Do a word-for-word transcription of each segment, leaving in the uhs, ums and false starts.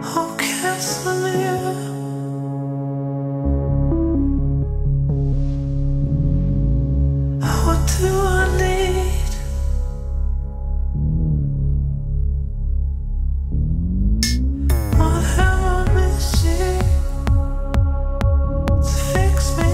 Oh, Casimir. What do I need? What have I missed you to fix me?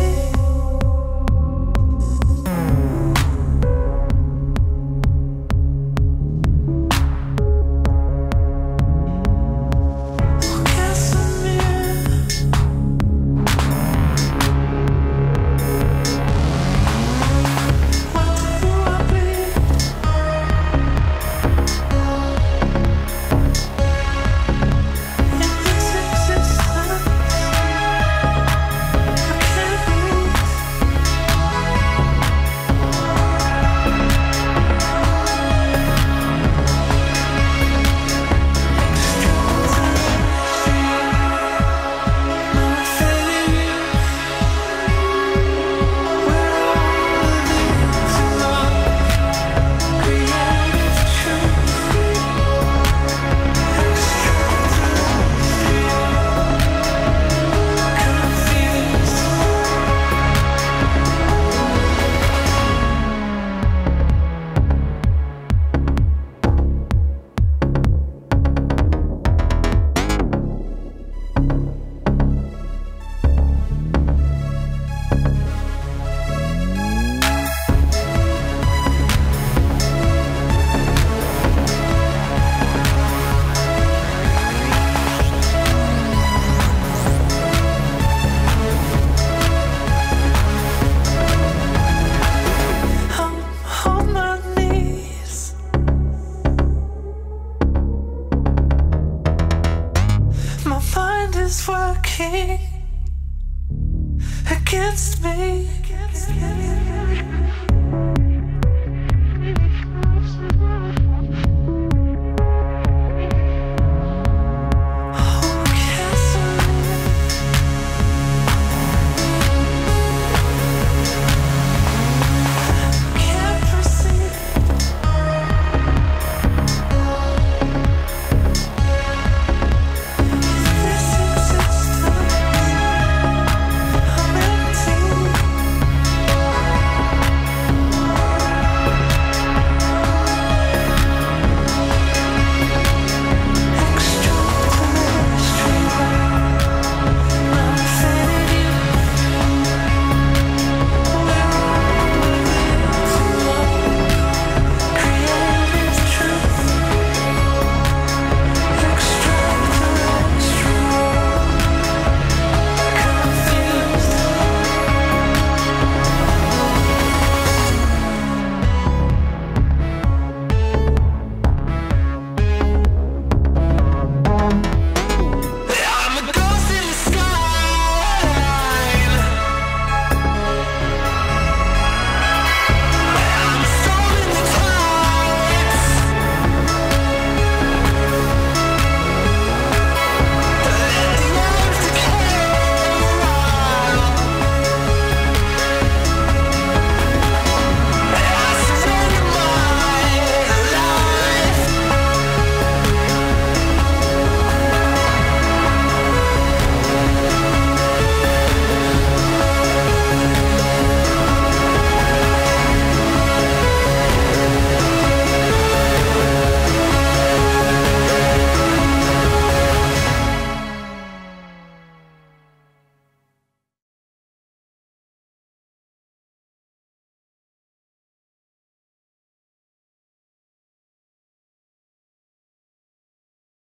Is working against me. Against me.